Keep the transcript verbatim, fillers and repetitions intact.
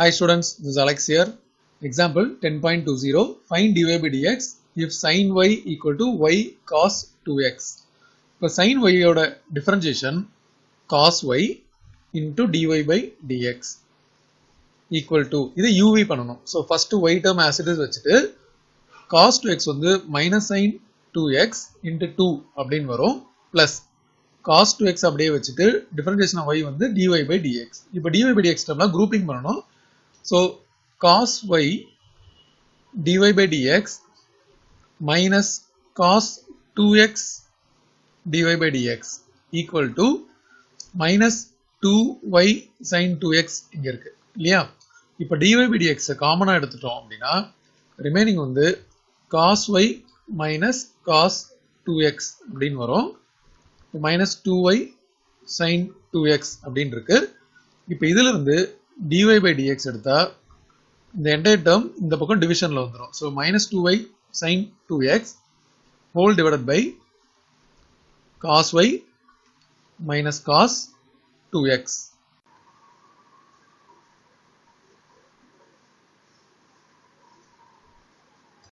Hi students, this is Alex here. Example ten point two zero, find dy by dx if sin y equal to y cos two x. So sin y oda differentiation cos y into dy by dx equal to this uv pananum. So first y term as it is vechittu cos two x vandu minus sin two x into two abdin varum plus cos two x அப்படியே வச்சிட்டு differentiation of y வந்து dy by dx. இப்போ dy by dx termல grouping பண்ணனும். So cos y dy by dx minus cos two x dy by dx equal to minus two y sin two x இங்க இருக்கு இல்லையா? இப்போ dy by dx காமனா எடுத்துட்டோம் அப்படினா remaining வந்து cos y minus cos two x அப்படினு வரும். Minus two y sin two x அப்படின் இருக்கு. இப்போ இதில் இருந்து dy by dx எடுத்தா இந்த entire term இந்த பக்கம் divisionல வந்துரும். So minus two y sin two x whole divided by cos y minus cos two x